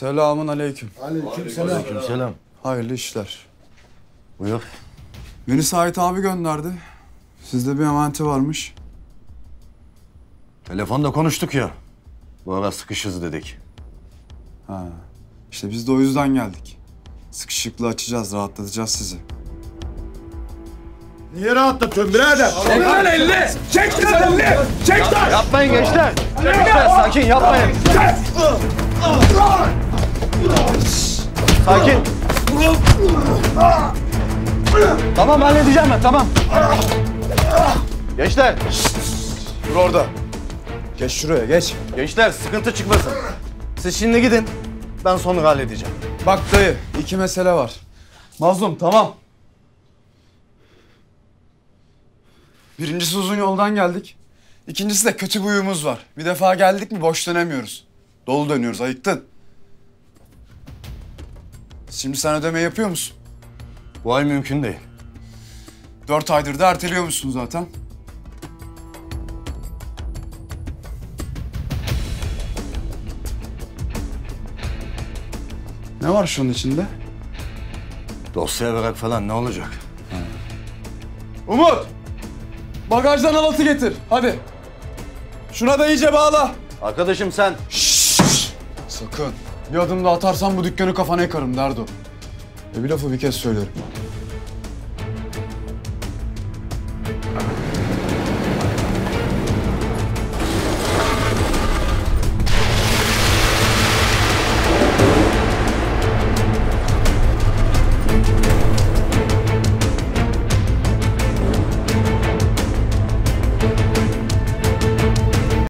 Selamun aleyküm. Aleyküm selam. Aleyküm selam. Hayırlı işler. Buyur. Beni Sait abi gönderdi. Sizde bir emaneti varmış. Telefonda konuştuk ya. Bu ara sıkışız dedik. Ha. İşte biz de o yüzden geldik. Sıkışıklığı açacağız, rahatlatacağız sizi. Niye rahatlatıyorsun birader? Çek lan elini! Çek lan elini! Çek lan! Yapmayın gençler! Gençler sakin yapmayın! Sakin! Tamam halledeceğim ben, tamam. Gençler! Dur orada. Geç şuraya, geç. Gençler sıkıntı çıkmasın. Siz şimdi gidin, ben sonra halledeceğim. Bak dayı, iki mesele var. Mazlum, tamam. Birincisi uzun yoldan geldik. İkincisi de kötü bir huyumuz var. Bir defa geldik mi boş dönemiyoruz. Dolu dönüyoruz, ayıktın. Şimdi sen ödeme yapıyor musun? Bu ay mümkün değil. 4 aydır da erteliyormuşsun zaten. Ne var şunun içinde? Dosyaya bırak falan ne olacak? Ha. Umut! Bagajdan halatı getir, hadi. Şuna da iyice bağla. Arkadaşım sen... Şşş! Sakın. Bir adım da atarsan bu dükkanı kafana yıkarım derdi o. Bir lafı bir kez söylerim.